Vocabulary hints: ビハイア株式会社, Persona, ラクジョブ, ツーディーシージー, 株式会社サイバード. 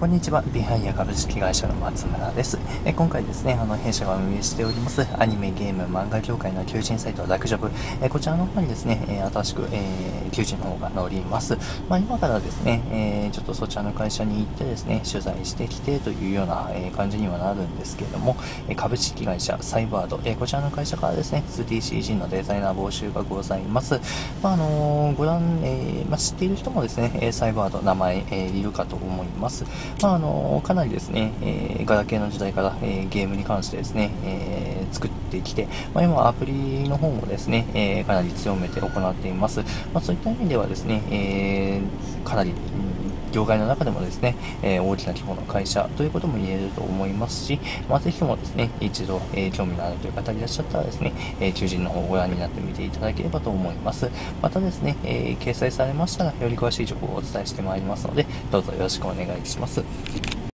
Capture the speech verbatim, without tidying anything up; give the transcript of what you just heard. こんにちは、ビハイア株式会社の松村です。え今回ですね、あの弊社が運営しております、アニメ、ゲーム、漫画業界の求人サイト、ラクジョブ、えこちらの方にですね、え新しく、えー、求人の方が載ります。まあ、今からですね、えー、ちょっとそちらの会社に行ってですね、取材してきてというような、えー、感じにはなるんですけれども、え株式会社、サイバード、えこちらの会社からですね、ツーディーシージー のデザイナー募集がございます。まあ、あのー、ご覧、えーまあ、知っている人もですね、サイバード、名前、えー、いるかと思います。まあ、あのかなりですね、えー、ガラケーの時代から、えー、ゲームに関してですね、えー、作ってきて、まあ、今アプリの方もですね、えー、かなり強めて行っています。まあ、そういった意味ではですね、えー、かなり業界の中でもですね、えー、大きな規模の会社ということも言えると思いますし、まあ、ぜひともですね、一度、えー、興味のあるという方いらっしゃったらですね、えー、求人の方をご覧になってみていただければと思います。またですね、えー、掲載されましたら、より詳しい情報をお伝えしてまいりますので、どうぞよろしくお願いします。